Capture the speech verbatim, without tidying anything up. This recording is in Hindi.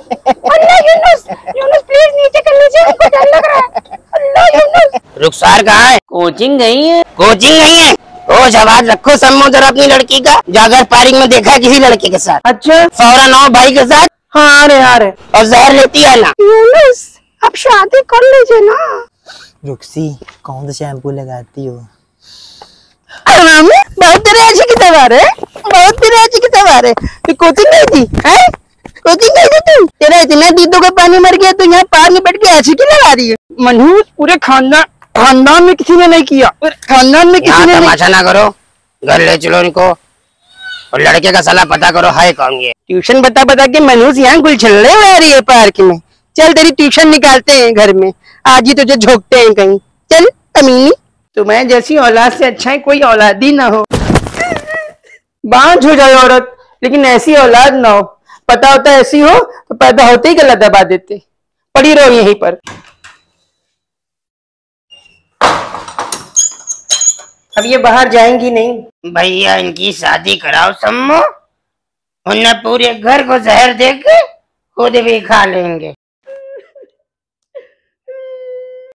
अल्लाह यूनुस, यूनुस प्लीज नीचे कर लीजिए, हमको डर लग रहा है। अल्लाह यूनुस। रुखसार कहाँ है? कोचिंग गई है। कोचिंग गई है। ओ जवाब रखो सम्मो जरा अपनी लड़की का, जागर पार्किंग में देखा है किसी लड़की के साथ। अच्छा, फौरन आओ भाई के साथ। हाँ आ रहे आ रहे। और जहर लेती है ना। यूनुस अब शादी कर लीजिए ना। रुखसी कौन सा शैम्पू लगाती हो? बहुत दराजी की सवार है, बहुत दराजी की सवार है। तू कोचिंग गई थी? है कोचिंग गई थी तू? तेरा इतना दीदों का पानी मर गया, तू यहाँ पार में बैठ के ऐसी की लगा रही है। मनहूस पूरे खानदान खानदान में किसी ने नहीं किया, खानदान में किसी ने नहीं। तमाशा ना करो, घर ले चलो इनको और लड़के का साला पता करो है कौन। ये ट्यूशन बता बता के मनहूस यहाँ गुलछल्ले उड़ा रही है पार्क में। चल तेरी ट्यूशन निकालते है घर में, आज ही तुझे झोंकते है कहीं। चल तमीनी, तुम्हें जैसी औलाद से अच्छा है कोई औलाद ही ना हो। बांझ हो जाए औरत, लेकिन ऐसी औलाद ना हो। पता होता ऐसी हो तो पैदा होते ही गलत दबा देते। पड़ी रहो यहीं पर। अब ये बाहर जाएंगी नहीं। भैया इनकी शादी कराओ सम्मो, उन्हें पूरे घर को जहर देके खुद भी खा लेंगे।